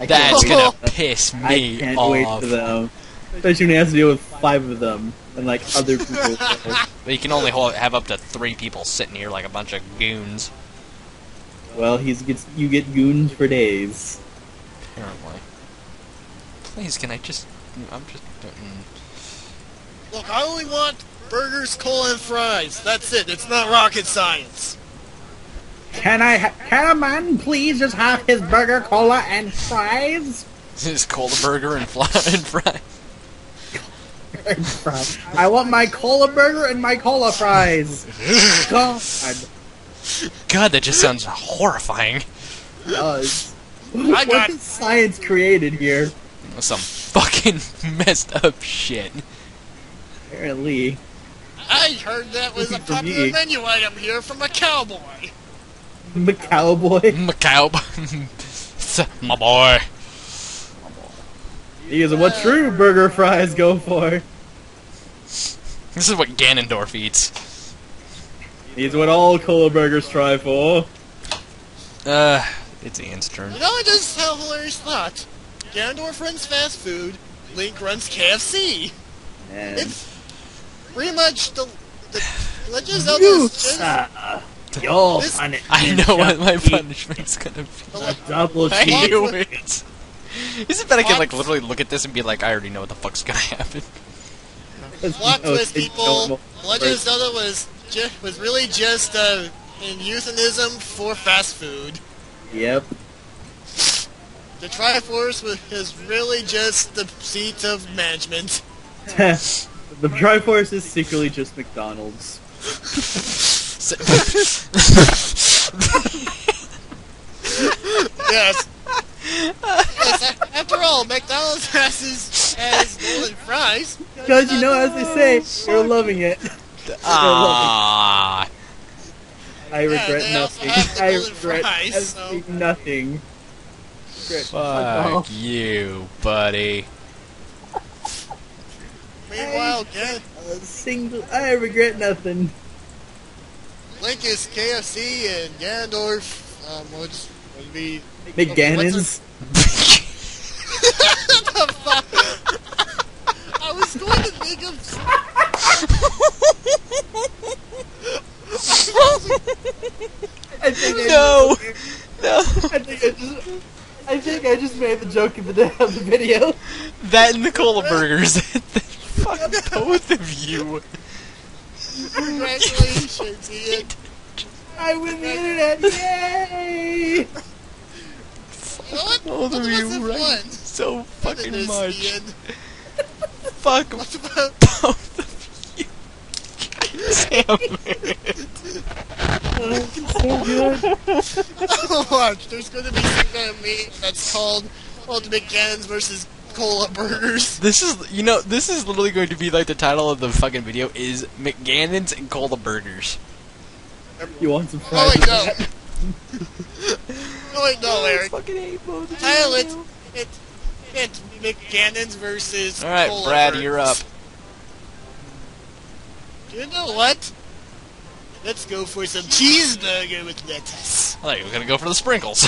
I That's gonna piss me I can't off. Wait for them. Especially when he has to deal with five of them and like other people. But you can only hold, have up to three people sitting here like a bunch of goons. Well, he's gets you get goons for days. Apparently. Please, can I just? I'm just. Mm. Look, I only want. Burgers, cola, and fries. That's it. It's not rocket science. Can I? Ha can a man please just have his burger, cola, and fries? His cola burger and, fly and fries. I want my cola burger and my cola fries. God. God, that just sounds horrifying. It does. I got what is science created here? Some fucking messed up shit. Apparently. I heard that was a popular me. menu item here from a cowboy. My cowboy? My cowboy. My boy. He is what true burger fries go for. This is what Ganondorf eats. He's what all cola burgers try for. Uh, it's Ian's turn. You know, I just have a hilarious thought. Ganondorf runs fast food, Link runs K F C. Man. It's pretty much the, the let's just know this. Uh, your this I know what my punishment's gonna be. Double I knew it. Isn't that I can like literally look at this and be like, I already know what the fuck's gonna happen. Block twist, people. Legend of Zelda was was really just uh, and euthanism for fast food. Yep. The Triforce is really just the seat of management. The Triforce is secretly just McDonald's. Yes. Yes, after all, McDonald's has his as golden fries. Because, you know, as they say, you're loving it. Ah. I regret yeah, nothing. I regret fries, so. nothing. Regret Fuck you, buddy. Meanwhile, I, uh, single, I regret nothing. Link is K F C and Ganondorf. Um, what's would be McGannon's? What the fuck? I was going to think of. I think no, I no. I think I just. I think I just made the joke of the day of the video. That and the cola burgers. Fuck both of you. Congratulations, Ian. I win the internet! Yay! What? Both of you right so fucking is, much. Ian? Fuck both of you. Damn it. Oh, it's so good. Oh, watch. There's going to be some kind of meat that's called Ultimate Cannons versus Cola Burgers. This is, you know, this is literally going to be like the title of the fucking video is McGannon's and Cola Burgers. You want some fries? Oh wait, no. Oh wait, no, Eric. I fucking hate both of you. Hell, it's, it's, it's McGannon's versus Cola Burgers. Alright, Brad, you're up. You know what? Let's go for some cheeseburger with lettuce. I thought you were gonna go for the sprinkles.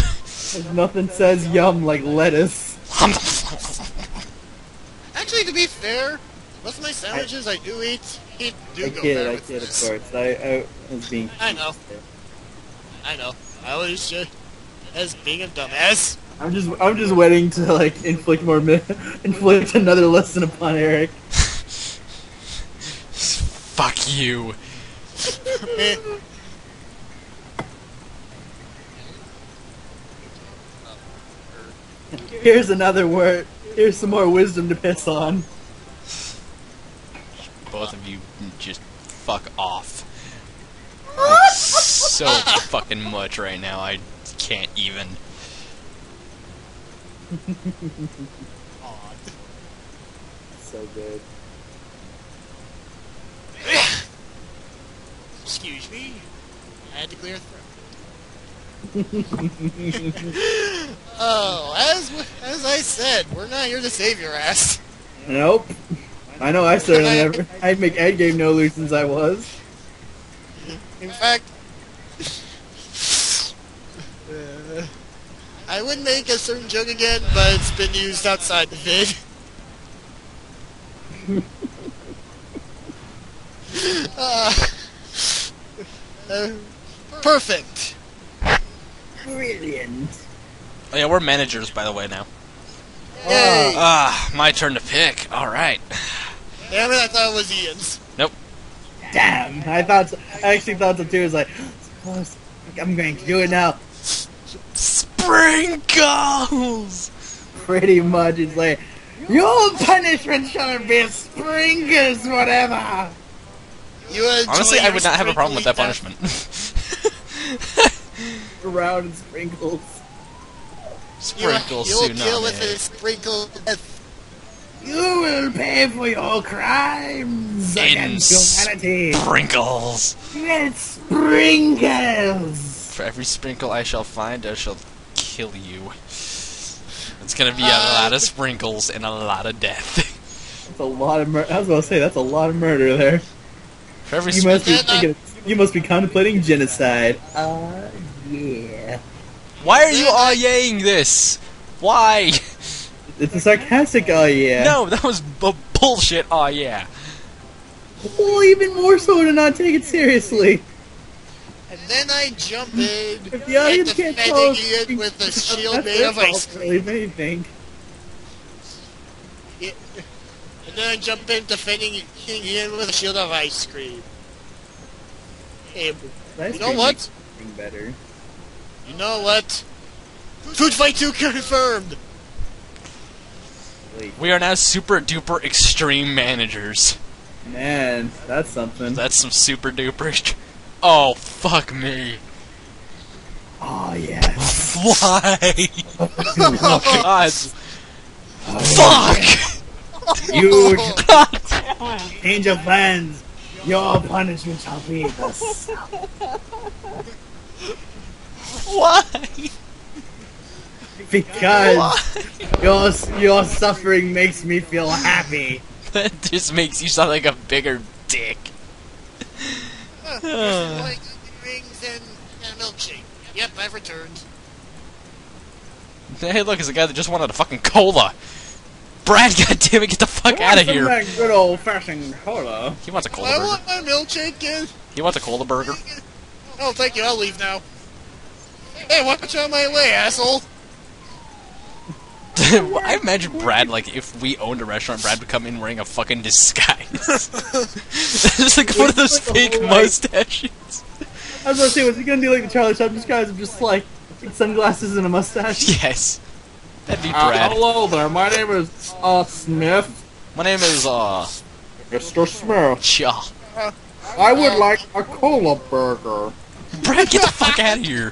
Nothing says yum like lettuce. Actually, to be fair, most of my sandwiches I, I do eat, eat do I go kid, I with kid, this. Of course. I, I was being I know. There. I know. I was just as being a dumbass. I'm just I'm just waiting to like inflict more inflict another lesson upon Eric. Fuck you. Here's another word. Here's some more wisdom to piss on. Both of you just fuck off. That's so fucking much right now, I can't even. Odd. So good. Excuse me, I had to clear the throat. Oh, as as I said, we're not here to save your ass. Nope. I know I certainly never. I'd make endgame no illusions I was. In fact, uh, I would make a certain joke again, but it's been used outside the vid. uh, Uh, perfect. Brilliant. Oh, yeah, we're managers, by the way, now. Yay! Ah, uh, uh, my turn to pick. All right. Damn it, I thought it was Ian's. Nope. Damn, I thought. So. I actually thought so too. It was like, close. I'm going to do it now. Sprinkles. Pretty much, it's like your punishment shall be sprinkles, whatever. Honestly, I would not have a problem with that punishment. Around and sprinkles. Sprinkles, you'll, you'll deal with a sprinkle death. You will pay for your crimes in against humanity. Sprinkles. It's sprinkles. For every sprinkle I shall find, I shall kill you. It's gonna be a uh, lot of sprinkles and a lot of death. That's a lot of murder. I was gonna say that's a lot of murder there. You must, be thinking, you must be contemplating genocide. Uh, yeah. Why are you all yaying this? Why? It's a sarcastic oh yeah. No, that was b bullshit oh yeah. Well, even more so to not take it seriously. And then I jump in if the audience can't tell it with a shield made of ice cream. Anything. Yeah. And then I jump in defending King Ian with a shield of ice cream. Hey, you know what? something better. You know what? Food Fight two confirmed! Wait. We are now super duper extreme managers. Man, that's something. That's some super duper. Oh, fuck me. Oh, yes. Why? Oh, God. Oh, fuck! Yeah. You change of plans. Your punishment shall be this. Why? Because Why? your your suffering makes me feel happy. That just makes you sound like a bigger dick. Uh, like rings and a milkshake. Yep, I've returned. Hey, look, it's a guy that just wanted a fucking cola. Brad, goddammit, get the fuck out of here. That good old fashioned cola. He wants a cola I burger. I want my milkshake, kid. He wants a cola burger. Oh, thank you, I'll leave now. Hey, watch out my way, asshole. I imagine Brad, like, if we owned a restaurant, Brad would come in wearing a fucking disguise. It's like one of those fake mustaches. I was gonna say, was he gonna do like the Charlie Chaplin disguise of just like sunglasses and a mustache? Yes. That'd be Brad. Uh, hello there, my name is, uh, Smith. My name is, uh... Mister Smith. Yeah. I would like a cola burger. Brad, get the fuck out of here.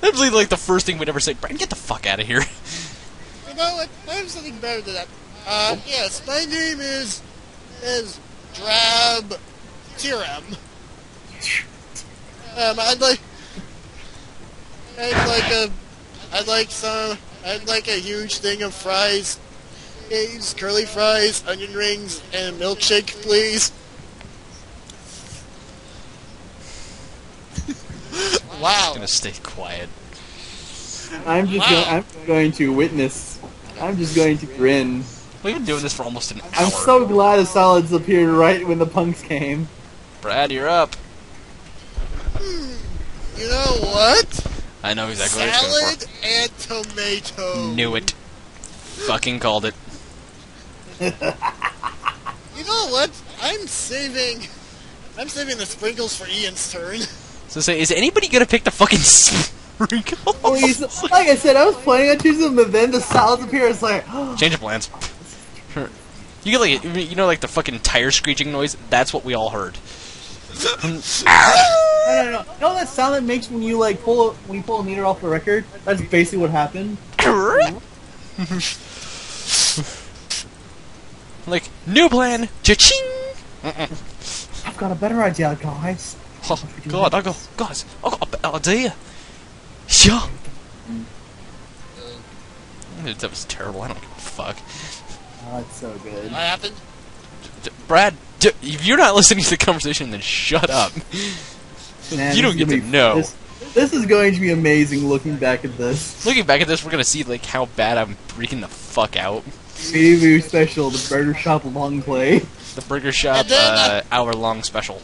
That's really, like, the first thing we'd ever say. Brad, get the fuck out of here. You know what? I have something better than that. Uh, yes, my name is... is... Drab... Tiram. Um, I'd like... I'd like a... I'd like some... I'd like a huge thing of fries, eggs, curly fries, onion rings, and a milkshake, please. Wow. I'm just gonna stay quiet. I'm just wow. go I'm going to witness. I'm just going to grin. We've been doing this for almost an hour. I'm so glad the solids appeared right when the punks came. Brad, you're up. Hmm. You know what? I know exactly what it's going for. Salad and tomato. Knew it. Fucking called it. You know what? I'm saving... I'm saving the sprinkles for Ian's turn. So say, is anybody gonna pick the fucking sprinkles? Please. Like I said, I was planning on choosing them, but then the salads appear, it's like... Change of plans. You get like, you know like the fucking tire screeching noise? That's what we all heard. No, no, no. You know that sound it makes when you like pull a, when you pull a meter off a record? That's basically what happened. Like, new plan! Cha-ching! Mm-mm. I've got a better idea, guys. Oh, God, I got, guys, I got a better idea. Yeah. That was terrible, I don't give a fuck. Oh, it's so good. What happened? D Brad, d if you're not listening to the conversation, then shut up. Man, you don't get to be, know. This, this is going to be amazing looking back at this. Looking back at this, we're going to see like how bad I'm freaking the fuck out. T V special, the Burger Shop long play. The Burger Shop uh, hour-long special.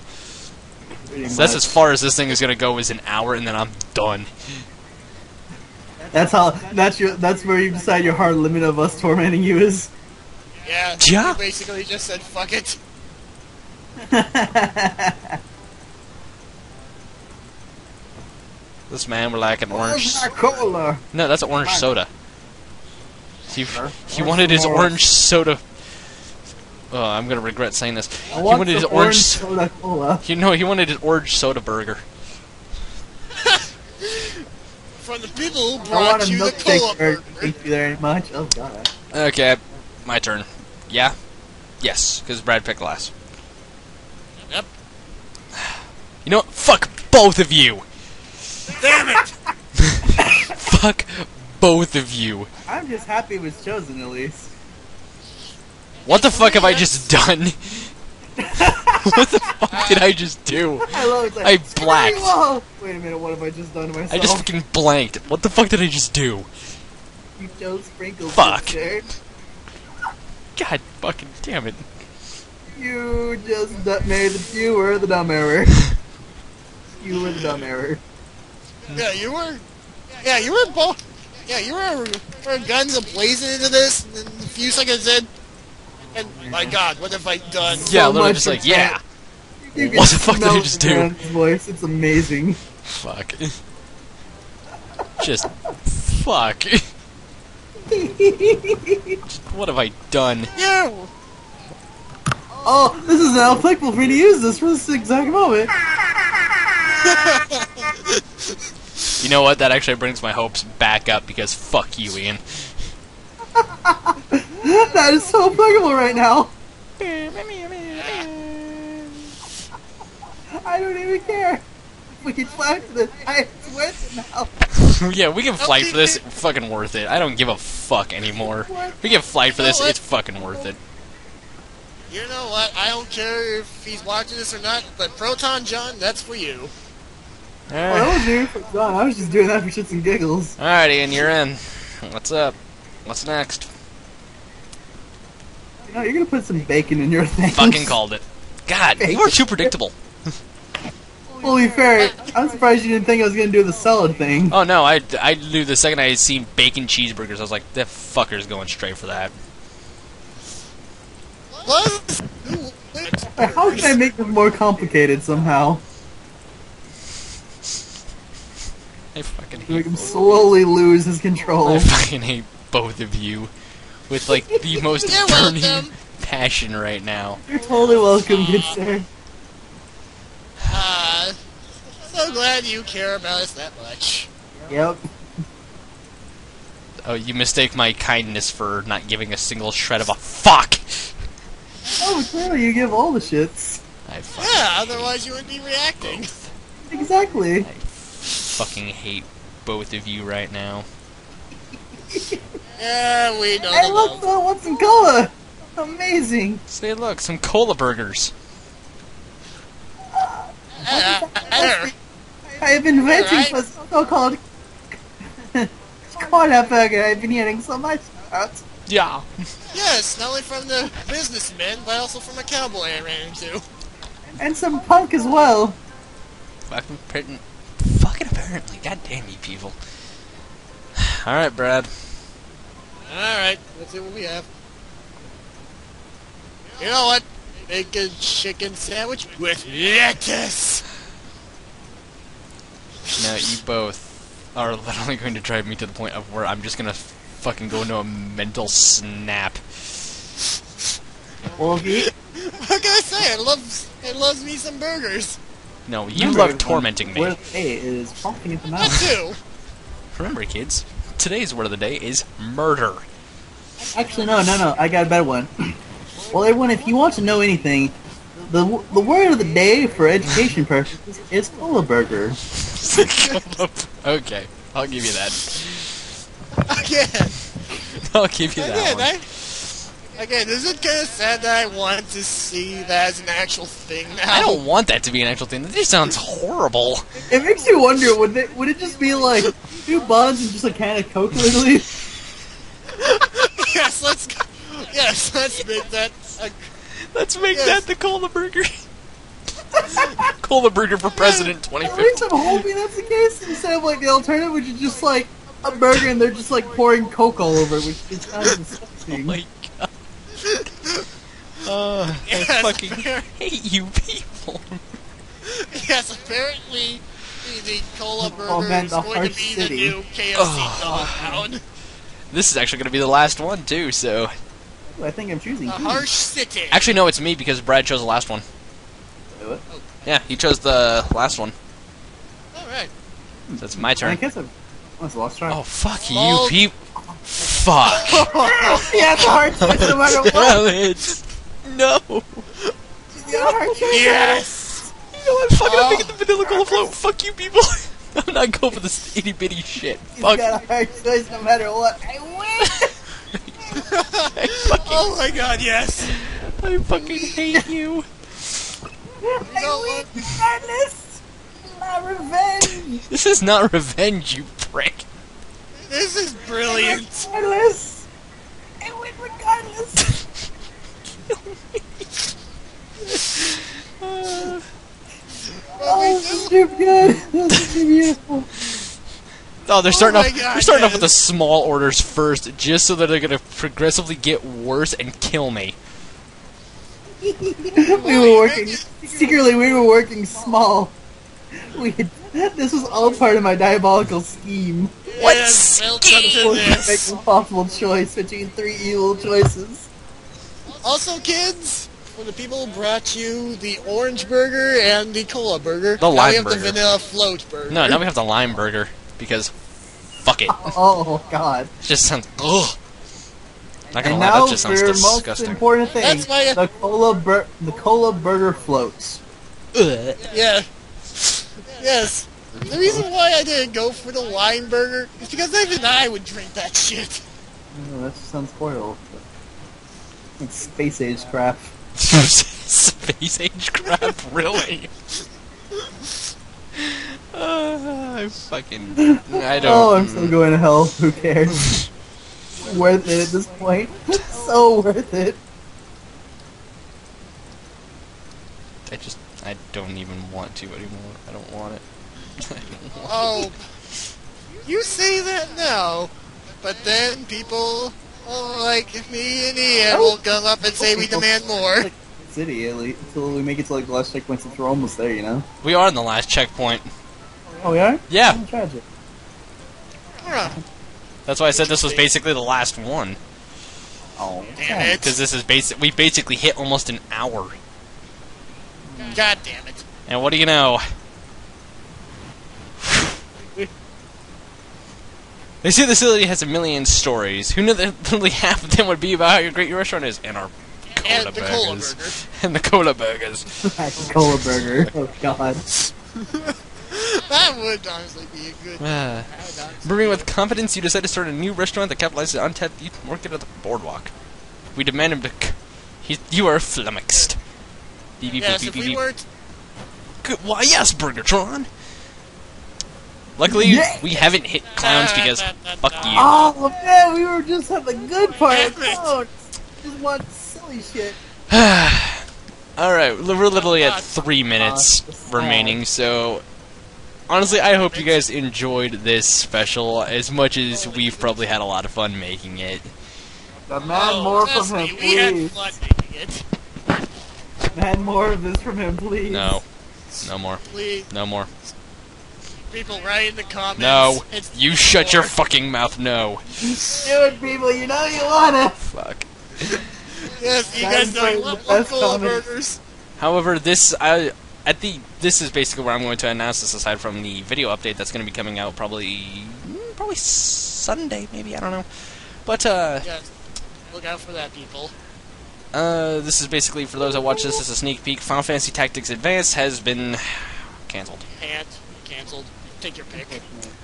So that's as far as this thing is going to go is an hour, and then I'm done. That's how. That's your. That's where you decide your hard limit of us tormenting you is. Yeah. Yeah. You basically just said fuck it. This man would like an orange. Cola? No, that's an orange soda. He he wanted his orange soda. Oh, I'm gonna regret saying this. He wanted his orange soda cola. You know, he wanted his orange soda burger. From the people who brought you the cola burger. Thank you very much. Oh God. Okay, my turn. Yeah, yes, because Brad picked last. Yep. You know what? Fuck both of you. Damn it! Fuck both of you. I'm just happy it was chosen, at least. What the fuck have I just done? What the fuck did I just do? I, love it, like, I blacked. Whoa. Wait a minute, what have I just done to myself? I just fucking blanked. What the fuck did I just do? You chose sprinkles. Fuck. God fucking damn it. You just made the, you were the dumb error. You were the dumb error. Yeah, you were. Yeah, you were both. Yeah, you were. Our guns ablazing into this, and then a few seconds in, and my God, what have I done? Yeah, so literally just like, yeah. What the fuck did you just do? Voice, it's amazing. Fuck. Just fuck. What have I done? You! Oh, this is now applicable for you to use this for this exact moment. You know what? That actually brings my hopes back up because fuck you, Ian. That is so applicable right now. I don't even care. We can fly for this. I, it's worth it now. Yeah, we can fly for this. Fucking worth it. I don't give a fuck anymore. We can fly for this. It's fucking worth it. You know what? I don't care if he's watching this or not, but Proton John, that's for you. All right. Well, that was you for John. I was just doing that for shits and giggles. Alright, Ian, you're in. What's up? What's next? You know, you're gonna put some bacon in your thing. Fucking called it. God, bacon. You were too predictable. Holy fair, I'm surprised you didn't think I was gonna do the salad thing. Oh no, I, I knew the second I had seen bacon cheeseburgers, I was like, that fucker's going straight for that. What? How can I make them more complicated somehow? I fucking hate make him slowly lose his control. I fucking hate both of you with like the most burning passion right now. You're totally welcome, good sir. Ah, uh, so glad you care about us that much. Yep. Oh, you mistake my kindness for not giving a single shred of a fuck. Oh, clearly you give all the shits. I fucking yeah, otherwise you would be reacting. Both. Exactly. I fucking hate both of you right now. Yeah, we know. Hey, look, I want some cola. Amazing. Say, look, some cola burgers. Uh, I, I have been waiting right. for so-called cola burger. I've been hearing so much about. Yeah. Yes, not only from the businessmen, but also from a cowboy I ran into. And some punk as well. Fucking apparently. Fucking apparently. God damn you people. Alright, Brad. Alright, let's see what we have. You know what? Bacon chicken sandwich with lettuce! Now you both are literally going to drive me to the point of where I'm just gonna fucking go into a mental snap. What can I say? I love, I love me some burgers. No, you Remember, love tormenting me. Word of the day is pumping at the mouth. I do. Remember, kids, today's word of the day is murder. Actually, no, no, no. I got a better one. Well, everyone, if you want to know anything, the the word of the day for education purposes is cola burger. Okay, I'll give you that. Again! I'll give you that Again, one. I, again, is it kind of sad that I want to see that as an actual thing now? I don't want that to be an actual thing. That just sounds horrible. It makes you wonder, would it, would it just be like two buns and just a can of Coke literally? Yes, let's go. Yes, let's make that a, Let's make yes. that the cola burger. Cola burger for president twenty fifteen. I'm hoping that's the case instead of like the alternative, which is just like a burger and they're just like pouring Coke all over it, which is kind of disgusting. Oh my god. Uh, yes, I fucking hate you people. Yes, apparently the cola burger oh, man, is going to be city. the new K F C oh. compound. This is actually going to be the last one too, so... Ooh, I think I'm choosing. A harsh city. Actually, no, it's me because Brad chose the last one. Wait, what? Oh. Yeah, he chose the last one. Alright. So it's my turn. I guess I'm... Oh, lost oh fuck you, oh. peep! Fuck! Yeah, it's a hard choice no matter what. Damn it! No. no. Yes. You know I'm fucking. Oh. I'm making the vanilla cola float. Fuck you, people! I'm not going for this itty bitty shit. He's fuck. Got a hard choice no matter what. I win. I fucking, oh my god, yes! I fucking hate you. I win regardless. My revenge. This is not revenge, you. This is brilliant. It went regardless. It went regardless. Kill me. uh, oh, this is too good. This is beautiful. Oh, they're starting oh off. God, they're starting yes. off with the small orders first, just so that they're gonna progressively get worse and kill me. we were working secretly. We were working small. We had This was all part of my diabolical scheme. What yeah, scheme? Make a possible choice between three evil choices. Also, kids, for the people who brought you the orange burger and the cola burger, the lime now we have burger. the vanilla float burger. No, now we have the lime burger because fuck it. Oh God! It just sounds ugh. Not gonna and lie, now that just sounds your disgusting. Most important thing, That's why I... the cola bur the cola burger floats. Ugh. Yeah. Yes. The reason why I didn't go for the lime burger is because even I would drink that shit. Oh, that just sounds horrible. It's space age crap. Space age crap? Really? uh, I fucking... I don't... Oh, I'm still going to hell. Who cares? Worth it at this point. So worth it. I just... I don't even want to anymore. I don't want it. I don't want oh, it. You say that now, but then people oh, like me and Ian will come up and say we demand more. Like city, at least, until we make it to like the last checkpoint since we're almost there, you know? We are in the last checkpoint. Oh, we are? Yeah. Tragic. That's why I said this was basically the last one. Oh, damn it. Because this is basic. We basically hit almost an hour. God damn it. And what do you know? They say the city has a million stories. Who knew that only half of them would be about how great your restaurant is? And our cola and burgers. Cola and the cola burgers. The cola burger. Oh, God. That would honestly be a good... Uh, brewing with confidence, you decide to start a new restaurant that capitalizes on untapped youth market at the boardwalk. We demand him to... C he you are flummoxed. Beep, beep, yes, beep, beep, if we weren't... Good, why, yes, Burgertron! Luckily, yeah. we haven't hit clowns because nah, nah, nah, fuck nah. you. Oh, man, we were just at the good part of clowns. Just want silly shit. Alright, we're literally at three minutes uh, remaining, so... Honestly, I hope you guys enjoyed this special as much as we've probably had a lot of fun making it. The man oh, more from him, please. We had fun making it. Man, more of this from him, please. No. No more. Please. No more. People, write in the comments. No. It's you shut more. your fucking mouth, no. Do it, people. You know you wanna. Fuck. Yes, you guys know you love cola burgers. However, this, I, at the, this is basically where I'm going to announce this aside from the video update that's going to be coming out probably, probably Sunday, maybe, I don't know. But, uh... Yes. Look out for that, people. Uh, this is basically, for those that watch this as a sneak peek, Final Fantasy Tactics Advance has been cancelled. And cancelled. Take your pick.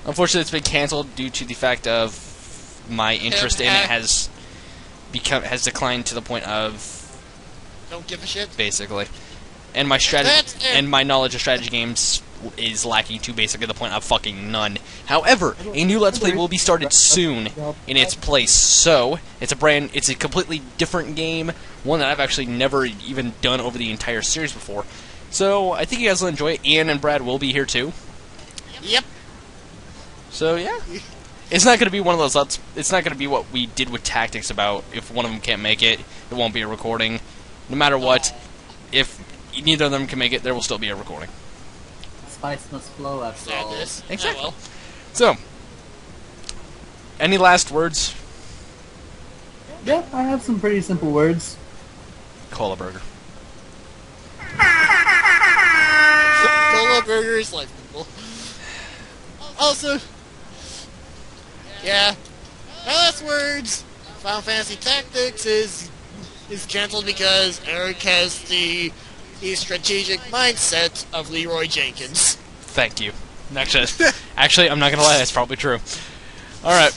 Unfortunately, it's been cancelled due to the fact of my interest in it has become has declined to the point of don't give a shit. Basically, and my strategy and my knowledge of strategy games is lacking to basically the point of fucking none. However, a new Let's Play will be started soon in its place, so it's a brand, it's a completely different game, one that I've actually never even done over the entire series before. So I think you guys will enjoy it. Ian and Brad will be here too. Yep. So yeah, it's not going to be one of those. Let's, it's not going to be what we did with Tactics. About if one of them can't make it, it won't be a recording. No matter what, if neither of them can make it, there will still be a recording. Spice must flow after all. Exactly. So, any last words? Yeah, I have some pretty simple words. Cola burger. Cola burger is life, people. Also, yeah, my last words. Final Fantasy Tactics is is canceled because Eric has the. The strategic mindset of Leroy Jenkins. Thank you. Actually, actually, I'm not gonna lie, that's probably true. Alright,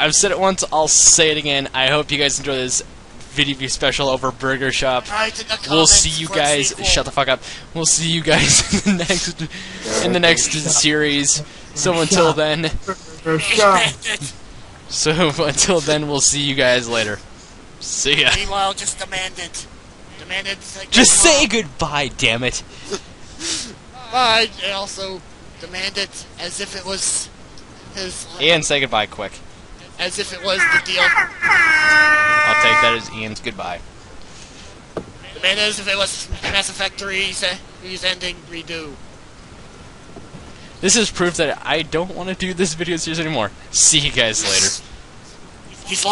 I've said it once, I'll say it again. I hope you guys enjoy this video special over Burger Shop. We'll see you guys. Shut the fuck up. We'll see you guys in the next in the next series. So until then. So until then, we'll see you guys later. See ya. Meanwhile, just demand it. Just say goodbye, damn it. Bye. I also demand it as if it was his. Ian, say goodbye quick. As if it was the deal. I'll take that as Ian's goodbye. Demand it as if it was Mass Effect three's ending redo. This is proof that I don't want to do this video series anymore. See you guys later. He's